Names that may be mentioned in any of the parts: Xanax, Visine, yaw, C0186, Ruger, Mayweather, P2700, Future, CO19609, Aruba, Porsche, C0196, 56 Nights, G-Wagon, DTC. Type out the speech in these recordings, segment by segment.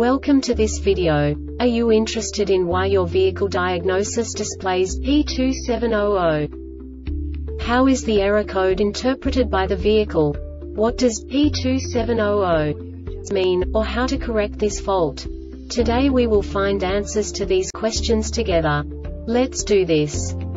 Welcome to this video. Are you interested in why your vehicle diagnosis displays P2700? How is the error code interpreted by the vehicle? What does P2700 mean, or how to correct this fault? Today we will find answers to these questions together. Let's do this.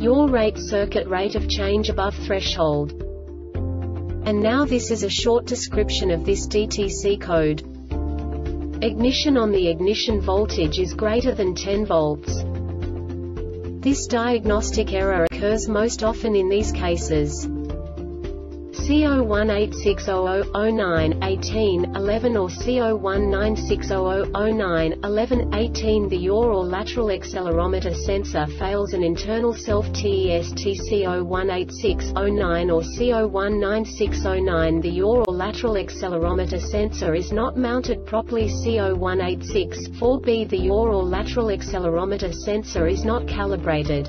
your rate circuit rate of change above threshold. And now this is a short description of this DTC code. Ignition on. The ignition voltage is greater than 10 volts. This diagnostic error occurs most often in these cases: CO1860009, 18, 11 or CO1960009, 11, 18. The yaw or lateral accelerometer sensor fails an internal self-test CO18609 or CO19609. The yaw or lateral accelerometer sensor is not mounted properly CO186-4B. The yaw or lateral accelerometer sensor is not calibrated.